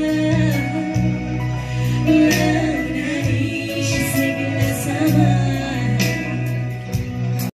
I